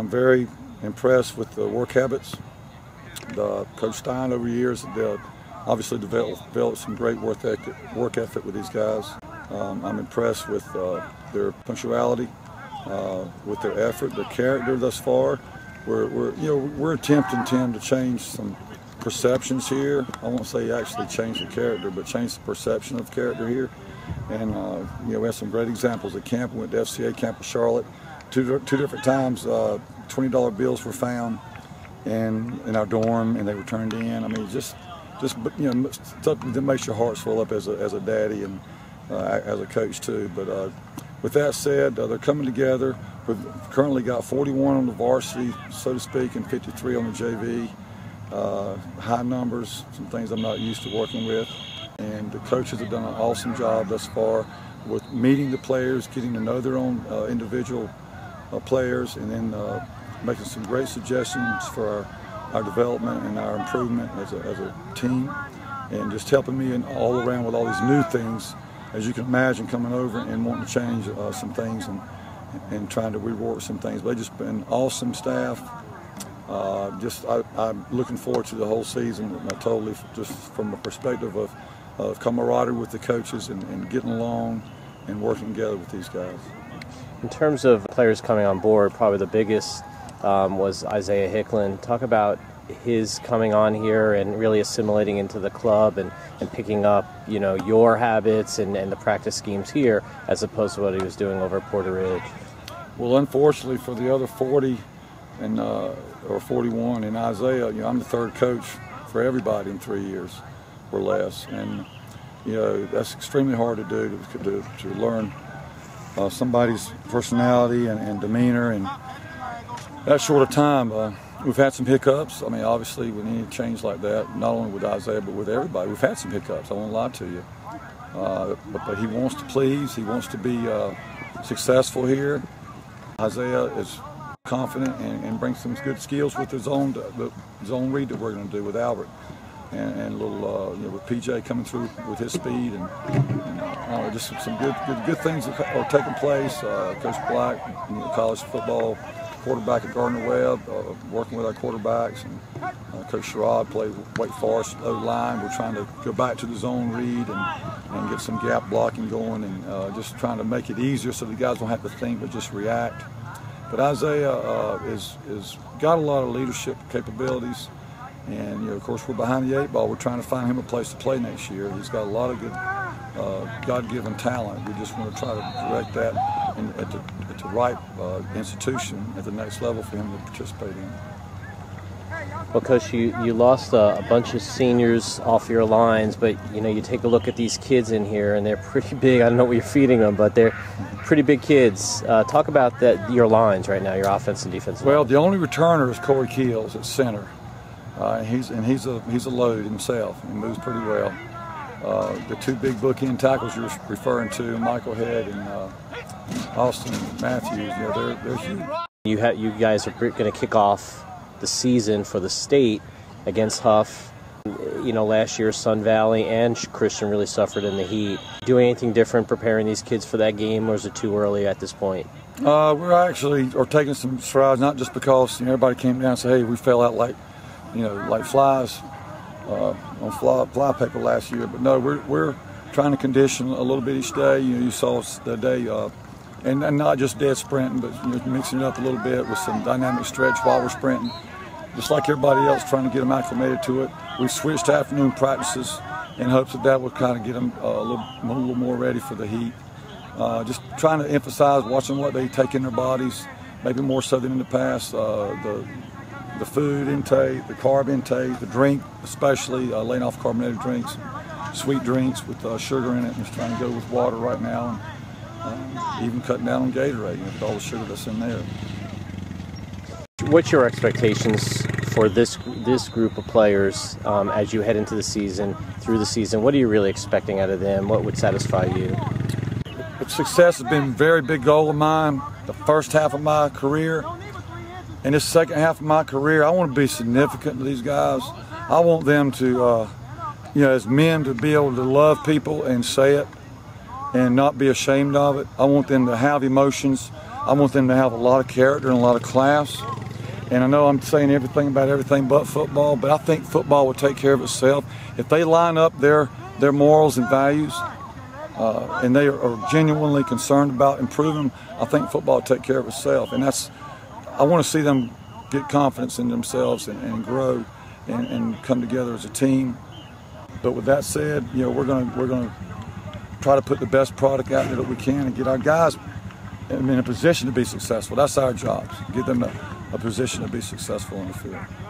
I'm very impressed with the work habits. Coach Stein over the years obviously developed some great work ethic with these guys. I'm impressed with their punctuality, with their effort, their character thus far. We're attempting, Tim, to change some perceptions here. I won't say actually change the character, but change the perception of character here. And we have some great examples at camp. We went to FCA Camp of Charlotte two different times. $20 bills were found in our dorm, and they were turned in. I mean, just stuff that makes your heart swell up as a daddy and as a coach too. But with that said, they're coming together. We've currently got 41 on the varsity, so to speak, and 53 on the JV. High numbers, some things I'm not used to working with. And the coaches have done an awesome job thus far with meeting the players, getting to know their own individual players, and then making some great suggestions for our development and our improvement as a team, and just helping me in all around with all these new things, as you can imagine, coming over and wanting to change some things and trying to rework some things. But they've just been awesome staff. I'm looking forward to the whole season, totally, just from the perspective of camaraderie with the coaches and getting along and working together with these guys. In terms of players coming on board, probably the biggest was Isaiah Hicklin. Talk about his coming on here and really assimilating into the club and picking up, your habits and the practice schemes here as opposed to what he was doing over at Porter Ridge. Well, unfortunately for the other 40 or 41 and Isaiah, I'm the third coach for everybody in 3 years or less, and that's extremely hard to do, to learn somebody's personality and demeanor and that short of time. We've had some hiccups. I mean, obviously with any change like that, not only with Isaiah but with everybody, we've had some hiccups, I won't lie to you, but he wants to please, he wants to be successful here. Isaiah is confident and brings some good skills with his own read that we're going to do with Albert, and a little with PJ coming through with his speed, and just some good things that are taking place. Coach Black, college football quarterback at Gardner-Webb, working with our quarterbacks, and Coach Sherrod played Wake Forest O-line. We're trying to go back to the zone read and get some gap blocking going, and just trying to make it easier so the guys don't have to think but just react. But Isaiah is got a lot of leadership capabilities, and of course we're behind the 8 ball. We're trying to find him a place to play next year. He's got a lot of good God-given talent. We just want to try to direct that at the right institution at the next level for him to participate in. Well, Coach, you lost a bunch of seniors off your lines, but you take a look at these kids in here, and they're pretty big. I don't know what you're feeding them, but they're pretty big kids. Talk about your lines right now, your offense and defense. Well, the only returner is Corey Keels at center. He's a load himself and moves pretty well. The two big bookend tackles you're referring to, Michael Head and Austin Matthews, they're huge. You guys are going to kick off the season for the state against Huff. Last year Sun Valley and Christian really suffered in the heat. Doing anything different preparing these kids for that game, or is it too early at this point? We're actually taking some strides, not just because everybody came down and said, hey, we fell out like flies on fly paper last year, but no, we're trying to condition a little bit each day. You saw the day and not just dead sprinting, but mixing it up a little bit with some dynamic stretch while we're sprinting. Just like everybody else, trying to get them acclimated to it. We've switched to afternoon practices in hopes that will kind of get them a little more ready for the heat. Just trying to emphasize watching what they take in their bodies, maybe more so than in the past. The food intake, the carb intake, the drink especially, laying off carbonated drinks, sweet drinks with sugar in it. Just trying to go with water right now, and even cutting down on Gatorade with all the sugar that's in there. What's your expectations for this group of players as you head into the season, through the season? What are you really expecting out of them? What would satisfy you? Success has been a very big goal of mine the first half of my career. In this second half of my career, I want to be significant to these guys. I want them to, as men, to be able to love people and say it and not be ashamed of it. I want them to have emotions. I want them to have a lot of character and a lot of class. And I know I'm saying everything about everything but football, but I think football will take care of itself. If they line up their morals and values and they are genuinely concerned about improving, I think football will take care of itself. And that's, I want to see them get confidence in themselves and grow and come together as a team. But with that said, you know, we're gonna try to put the best product out there that we can and get our guys in a position to be successful. That's our job, get them a position to be successful on the field.